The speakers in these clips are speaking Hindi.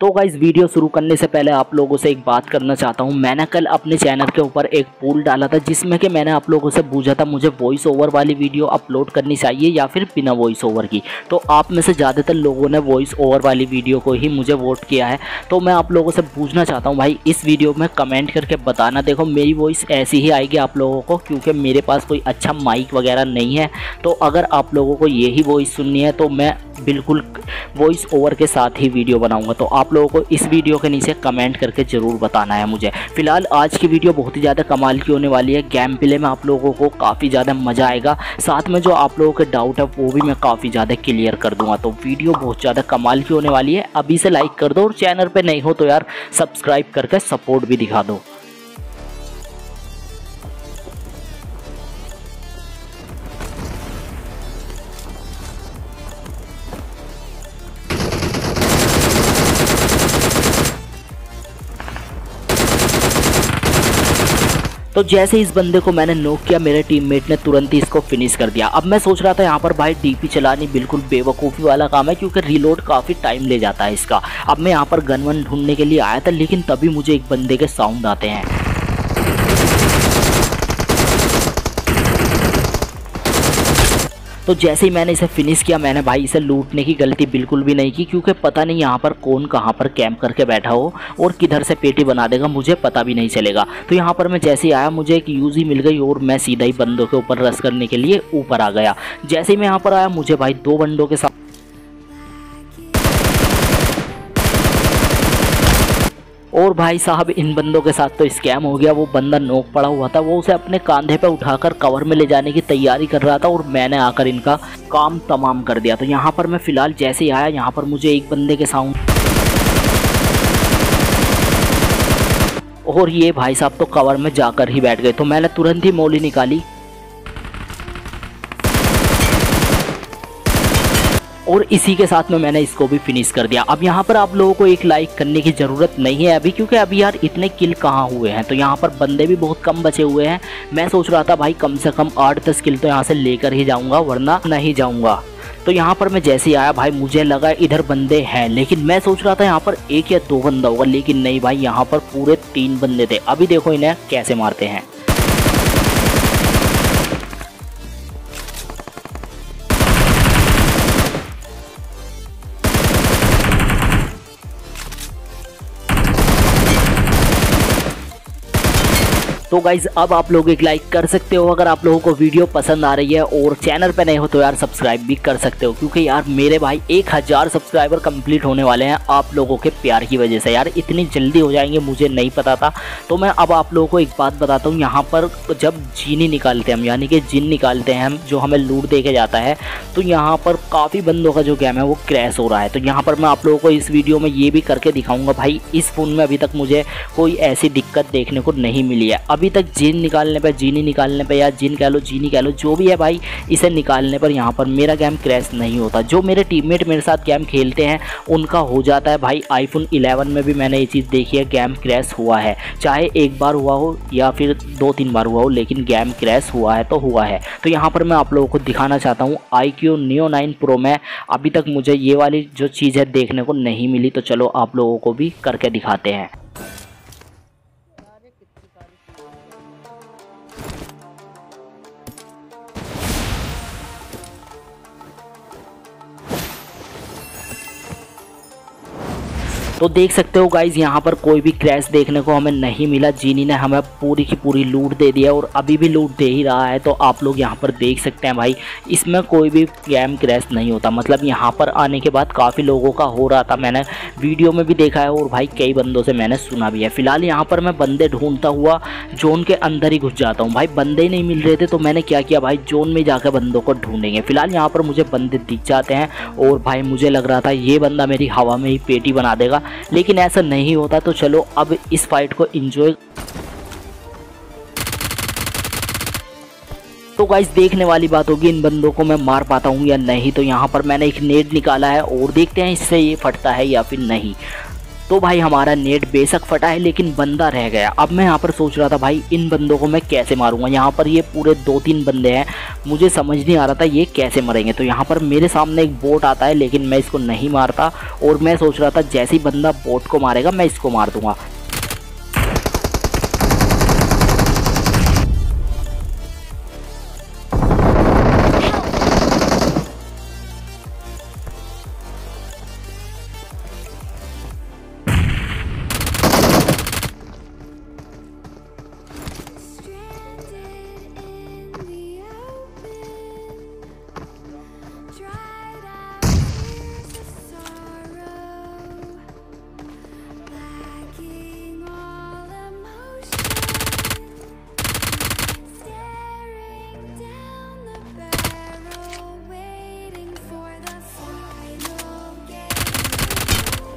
तो गाइस वीडियो शुरू करने से पहले आप लोगों से एक बात करना चाहता हूं। मैंने कल अपने चैनल के ऊपर एक पोल डाला था जिसमें कि मैंने आप लोगों से पूछा था मुझे वॉइस ओवर वाली वीडियो अपलोड करनी चाहिए या फिर बिना वॉइस ओवर की। तो आप में से ज़्यादातर लोगों ने वॉइस ओवर वाली वीडियो को ही मुझे वोट किया है। तो मैं आप लोगों से पूछना चाहता हूँ भाई, इस वीडियो में कमेंट करके बताना। देखो मेरी वॉइस ऐसी ही आएगी आप लोगों को, क्योंकि मेरे पास कोई अच्छा माइक वगैरह नहीं है। तो अगर आप लोगों को यही वॉइस सुननी है तो मैं बिल्कुल वॉइस ओवर के साथ ही वीडियो बनाऊंगा। तो आप लोगों को इस वीडियो के नीचे कमेंट करके ज़रूर बताना है मुझे। फिलहाल आज की वीडियो बहुत ही ज़्यादा कमाल की होने वाली है। गेम प्ले में आप लोगों को काफ़ी ज़्यादा मज़ा आएगा, साथ में जो आप लोगों के डाउट है वो भी मैं काफ़ी ज़्यादा क्लियर कर दूंगा। तो वीडियो बहुत ज़्यादा कमाल की होने वाली है, अभी से लाइक कर दो और चैनल पर नहीं हो तो यार सब्सक्राइब करके सपोर्ट भी दिखा दो। तो जैसे इस बंदे को मैंने नॉक किया, मेरे टीममेट ने तुरंत ही इसको फिनिश कर दिया। अब मैं सोच रहा था यहाँ पर भाई डीपी चलानी बिल्कुल बेवकूफ़ी वाला काम है, क्योंकि रीलोड काफ़ी टाइम ले जाता है इसका। अब मैं यहाँ पर गन वन ढूंढने के लिए आया था, लेकिन तभी मुझे एक बंदे के साउंड आते हैं। तो जैसे ही मैंने इसे फिनिश किया, मैंने भाई इसे लूटने की गलती बिल्कुल भी नहीं की, क्योंकि पता नहीं यहाँ पर कौन कहाँ पर कैंप करके बैठा हो और किधर से पेटी बना देगा, मुझे पता भी नहीं चलेगा। तो यहाँ पर मैं जैसे ही आया मुझे एक यूज़ी मिल गई और मैं सीधा ही बंदों के ऊपर रश करने के लिए ऊपर आ गया। जैसे ही मैं यहाँ पर आया मुझे भाई दो बंदों के साथ और भाई साहब इन बंदों के साथ तो स्कैम हो गया। वो बंदा नोक पड़ा हुआ था, वो उसे अपने कांधे पर उठाकर कवर में ले जाने की तैयारी कर रहा था और मैंने आकर इनका काम तमाम कर दिया। तो यहाँ पर मैं फ़िलहाल जैसे ही आया यहाँ पर मुझे एक बंदे के साउंड और ये भाई साहब तो कवर में जाकर ही बैठ गए। तो मैंने तुरंत ही मौली निकाली और इसी के साथ में मैंने इसको भी फिनिश कर दिया। अब यहाँ पर आप लोगों को एक लाइक करने की ज़रूरत नहीं है अभी, क्योंकि अभी यार इतने किल कहाँ हुए हैं। तो यहाँ पर बंदे भी बहुत कम बचे हुए हैं। मैं सोच रहा था भाई कम से कम 8-10 किल तो यहाँ से लेकर ही जाऊँगा, वरना नहीं जाऊँगा। तो यहाँ पर मैं जैसे ही आया भाई मुझे लगा इधर बंदे हैं, लेकिन मैं सोच रहा था यहाँ पर एक या दो बंदा होगा, लेकिन नहीं भाई यहाँ पर पूरे 3 बंदे थे। अभी देखो इन्हें कैसे मारते हैं। तो गाइज़ अब आप लोग एक लाइक कर सकते हो अगर आप लोगों को वीडियो पसंद आ रही है, और चैनल पे नए हो तो यार सब्सक्राइब भी कर सकते हो, क्योंकि यार मेरे भाई 1000 सब्सक्राइबर कंप्लीट होने वाले हैं आप लोगों के प्यार की वजह से। यार इतनी जल्दी हो जाएंगे मुझे नहीं पता था। तो मैं अब आप लोगों को एक बात बताता हूँ, यहाँ पर जब जीनी निकालते हैं हम, यानी कि जिन निकालते हैं हम जो हमें लूट दे के जाता है, तो यहाँ पर काफ़ी बंदों का जो गेम है वो क्रैश हो रहा है। तो यहाँ पर मैं आप लोगों को इस वीडियो में ये भी करके दिखाऊँगा। भाई इस फ़ोन में अभी तक मुझे कोई ऐसी दिक्कत देखने को नहीं मिली है अभी तक। जीन निकालने पर, जीनी निकालने पर, या जीन कह लो जीनी कह लो जो भी है भाई, इसे निकालने पर यहाँ पर मेरा गेम क्रैश नहीं होता। जो मेरे टीममेट मेरे साथ गेम खेलते हैं उनका हो जाता है भाई। आईफोन 11 में भी मैंने ये चीज़ देखी है, गेम क्रैश हुआ है, चाहे एक बार हुआ हो या फिर 2-3 बार हुआ हो, लेकिन गेम क्रैश हुआ है तो हुआ है। तो यहाँ पर मैं आप लोगों को दिखाना चाहता हूँ IQOO NEO 9 PRO में अभी तक मुझे ये वाली जो चीज़ है देखने को नहीं मिली। तो चलो आप लोगों को भी करके दिखाते हैं। तो देख सकते हो गाइज़ यहाँ पर कोई भी क्रैश देखने को हमें नहीं मिला। जीनी ने हमें पूरी की पूरी लूट दे दिया और अभी भी लूट दे ही रहा है। तो आप लोग यहाँ पर देख सकते हैं भाई इसमें कोई भी गेम क्रैश नहीं होता। मतलब यहाँ पर आने के बाद काफ़ी लोगों का हो रहा था, मैंने वीडियो में भी देखा है और भाई कई बंदों से मैंने सुना भी है। फिलहाल यहाँ पर मैं बंदे ढूंढता हुआ जोन के अंदर ही घुस जाता हूँ। भाई बंदे ही नहीं मिल रहे थे, तो मैंने क्या किया भाई जोन में जाकर बंदों को ढूंढेंगे। फिलहाल यहाँ पर मुझे बंदे दिख जाते हैं और भाई मुझे लग रहा था ये बंदा मेरी हवा में ही पेटी बना देगा, लेकिन ऐसा नहीं होता। तो चलो अब इस फाइट को एंजॉय। तो गाइस देखने वाली बात होगी इन बंदों को मैं मार पाता हूँ या नहीं। तो यहाँ पर मैंने एक नेट निकाला है और देखते हैं इससे ये फटता है या फिर नहीं। तो भाई हमारा नेट बेशक फटा है लेकिन बंदा रह गया। अब मैं यहाँ पर सोच रहा था भाई इन बंदों को मैं कैसे मारूंगा। यहाँ पर ये पूरे 2-3 बंदे हैं, मुझे समझ नहीं आ रहा था ये कैसे मरेंगे। तो यहाँ पर मेरे सामने एक बोट आता है लेकिन मैं इसको नहीं मारता और मैं सोच रहा था जैसे ही बंदा बोट को मारेगा मैं इसको मार दूंगा।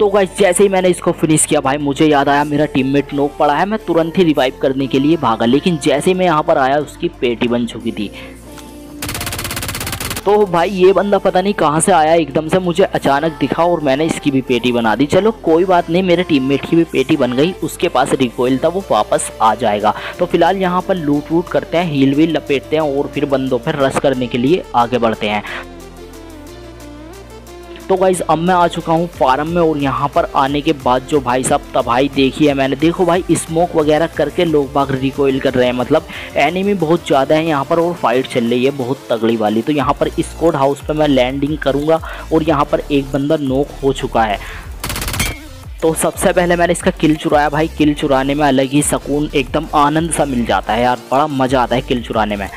तो गाइस जैसे ही मैंने इसको फिनिश किया भाई मुझे याद आया मेरा टीममेट नोक पड़ा है। मैं तुरंत ही रिवाइव करने के लिए भागा लेकिन जैसे ही मैं यहाँ पर आया उसकी पेटी बन चुकी थी। तो भाई ये बंदा पता नहीं कहाँ से आया, एकदम से मुझे अचानक दिखा और मैंने इसकी भी पेटी बना दी। चलो कोई बात नहीं, मेरे टीममेट की भी पेटी बन गई, उसके पास रिकॉइल था वो वापस आ जाएगा। तो फिलहाल यहाँ पर लूट वूट करते हैं, हील व्हील लपेटते हैं और फिर बंदों पर रश करने के लिए आगे बढ़ते हैं। तो गाइज़ अब मैं आ चुका हूँ फार्म में और यहाँ पर आने के बाद जो भाई साहब तबाही देखी है मैंने, देखो भाई स्मोक वगैरह करके लोग बाग रिकॉइल कर रहे हैं, मतलब एनिमी बहुत ज़्यादा है यहाँ पर और फाइट चल रही है बहुत तगड़ी वाली। तो यहाँ पर स्क्वाड हाउस पर मैं लैंडिंग करूँगा और यहाँ पर एक बंदा नॉक हो चुका है। तो सबसे पहले मैंने इसका किल चुराया। भाई किल चुराने में अलग ही सुकून, एकदम आनंद सा मिल जाता है यार, बड़ा मज़ा आता है किल चुराने में।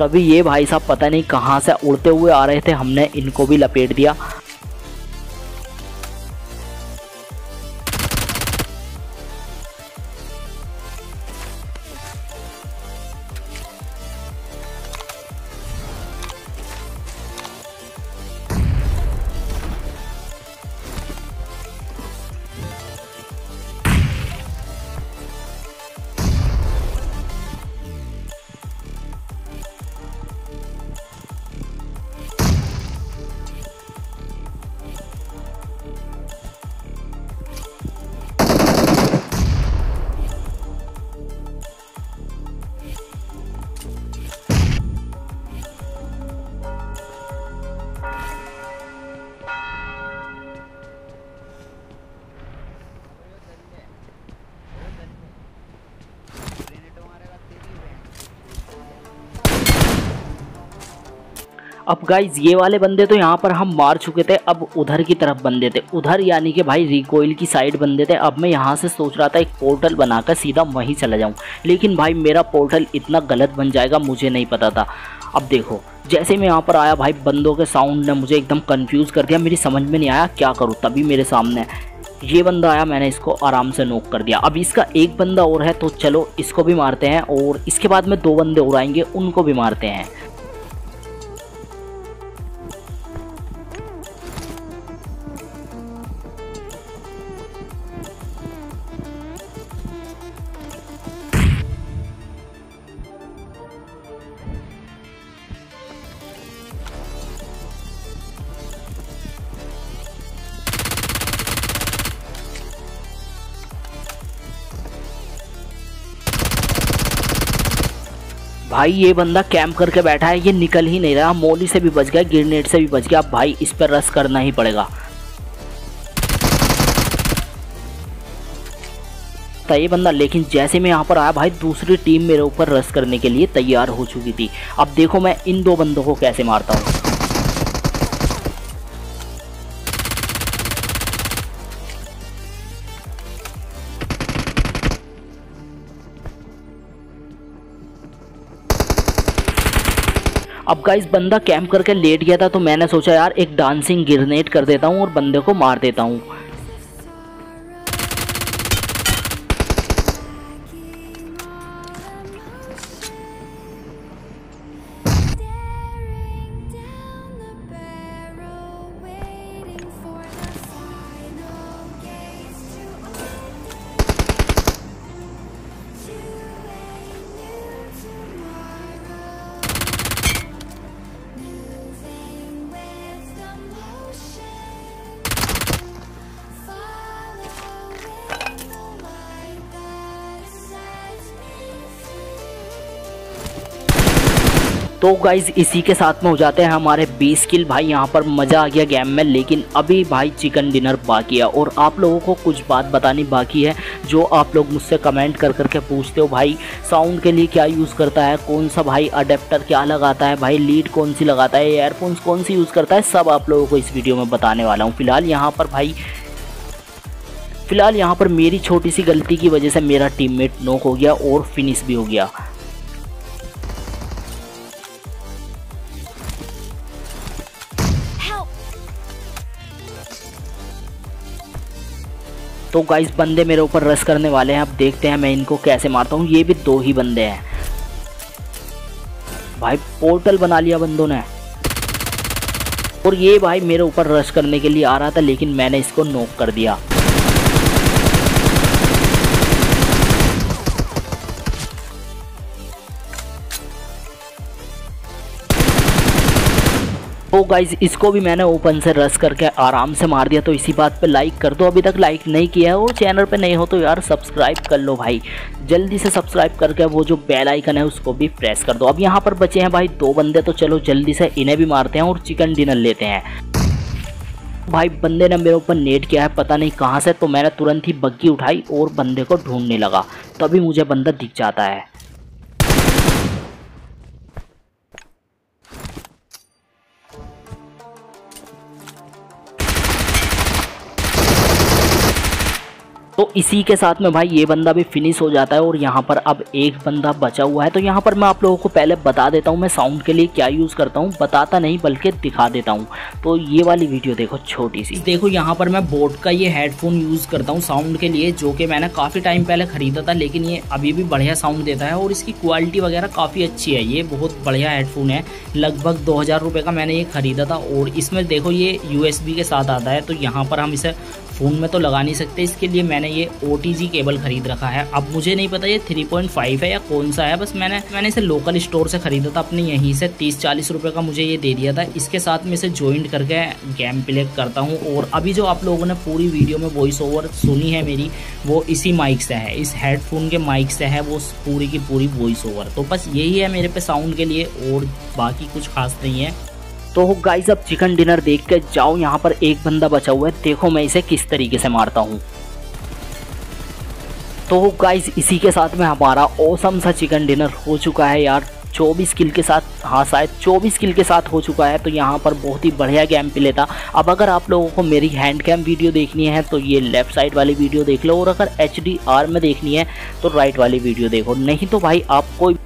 तभी ये भाई साहब पता नहीं कहाँ से उड़ते हुए आ रहे थे, हमने इनको भी लपेट दिया। अब गाइज ये वाले बंदे तो यहाँ पर हम मार चुके थे, अब उधर की तरफ बंदे थे, उधर यानी कि भाई रिकॉइल की साइड बंदे थे। अब मैं यहाँ से सोच रहा था एक पोर्टल बनाकर सीधा वहीं चला जाऊँ लेकिन भाई मेरा पोर्टल इतना गलत बन जाएगा मुझे नहीं पता था। अब देखो जैसे मैं यहाँ पर आया भाई बंदों के साउंड ने मुझे एकदम कंफ्यूज कर दिया, मेरी समझ में नहीं आया क्या करूँ। तभी मेरे सामने ये बंदा आया, मैंने इसको आराम से नॉक कर दिया। अब इसका एक बंदा और है तो चलो इसको भी मारते हैं और इसके बाद में 2 बंदे और आएंगे उनको भी मारते हैं। भाई ये बंदा कैंप करके बैठा है, ये निकल ही नहीं रहा, मोली से भी बच गया ग्रेनेड से भी बच गया। अब भाई इस पर रश करना ही पड़ेगा। ये बंदा लेकिन जैसे मैं यहाँ पर आया भाई दूसरी टीम मेरे ऊपर रश करने के लिए तैयार हो चुकी थी। अब देखो मैं इन 2 बंदों को कैसे मारता हूँ। अब गाइस बंदा कैंप करके लेट गया था तो मैंने सोचा यार एक डांसिंग ग्रेनेड कर देता हूँ और बंदे को मार देता हूँ। तो गाइज इसी के साथ में हो जाते हैं हमारे 20 किल। भाई यहाँ पर मज़ा आ गया गेम में, लेकिन अभी भाई चिकन डिनर बाकी है और आप लोगों को कुछ बात बतानी बाकी है जो आप लोग मुझसे कमेंट कर करके पूछते हो। भाई साउंड के लिए क्या यूज़ करता है, कौन सा भाई अडेप्टर क्या लगाता है, भाई लीड कौन सी लगाता है, एयरफोन्स कौन सी यूज़ करता है, सब आप लोगों को इस वीडियो में बताने वाला हूँ। फ़िलहाल यहाँ पर मेरी छोटी सी गलती की वजह से मेरा टीममेट नॉक हो गया और फिनिश भी हो गया। तो गाइस बंदे मेरे ऊपर रश करने वाले हैं, अब देखते हैं मैं इनको कैसे मारता हूँ। ये भी दो ही बंदे हैं भाई, पोर्टल बना लिया बंदों ने। और ये भाई मेरे ऊपर रश करने के लिए आ रहा था, लेकिन मैंने इसको नॉक कर दिया। तो गाइज़ इसको भी मैंने ओपन से रश करके आराम से मार दिया। तो इसी बात पे लाइक कर दो अभी तक लाइक नहीं किया है, और चैनल पे नहीं हो तो यार सब्सक्राइब कर लो भाई, जल्दी से सब्सक्राइब करके वो जो बेल आइकन है उसको भी प्रेस कर दो। अब यहाँ पर बचे हैं भाई दो बंदे, तो चलो जल्दी से इन्हें भी मारते हैं और चिकन डिनर लेते हैं। भाई बंदे ने मेरे ऊपर नेट किया है पता नहीं कहाँ से, तो मैंने तुरंत ही बग्गी उठाई और बंदे को ढूंढने लगा, तभी मुझे बंदा दिख जाता है। तो इसी के साथ में भाई ये बंदा भी फिनिश हो जाता है और यहाँ पर अब एक बंदा बचा हुआ है। तो यहाँ पर मैं आप लोगों को पहले बता देता हूँ मैं साउंड के लिए क्या यूज़ करता हूँ, बताता नहीं बल्कि दिखा देता हूँ। तो ये वाली वीडियो देखो छोटी सी, देखो यहाँ पर मैं बोट का ये हेडफोन यूज़ करता हूँ साउंड के लिए, जो कि मैंने काफ़ी टाइम पहले ख़रीदा था, लेकिन ये अभी भी बढ़िया साउंड देता है और इसकी क्वालिटी वगैरह काफ़ी अच्छी है। ये बहुत बढ़िया हेडफोन है, लगभग 2000 रुपये का मैंने ये ख़रीदा था। और इसमें देखो ये USB के साथ आता है, तो यहाँ पर हम इसे फ़ोन में तो लगा नहीं सकते, इसके लिए मैंने ये OTG केबल ख़रीद रखा है। अब मुझे नहीं पता ये 3.5 है या कौन सा है, बस मैंने इसे लोकल स्टोर से ख़रीदा था अपने यहीं से, 30-40 रुपये का मुझे ये दे दिया था। इसके साथ में इसे जॉइंट करके गेम प्ले करता हूँ। और अभी जो आप लोगों ने पूरी वीडियो में वॉइस ओवर सुनी है मेरी, वो इसी माइक से है, इस हेडफोन के माइक से है वो पूरी की पूरी वॉइस ओवर। तो बस यही है मेरे पे साउंड के लिए, और बाकी कुछ खास नहीं है। तो गाइस अब चिकन डिनर देख के जाओ, यहाँ पर एक बंदा बचा हुआ है, देखो मैं इसे किस तरीके से मारता हूँ। तो गाइस इसी के साथ में हमारा ऑसम सा चिकन डिनर हो चुका है यार, 24 किल के साथ, हाँ शायद 24 किल के साथ हो चुका है। तो यहाँ पर बहुत ही बढ़िया गेम प्ले था। अब अगर आप लोगों को मेरी हैंड कैम वीडियो देखनी है तो ये लेफ़्ट साइड वाली वीडियो देख लो, और अगर HDR में देखनी है तो राइट वाली वीडियो देखो, नहीं तो भाई आप कोई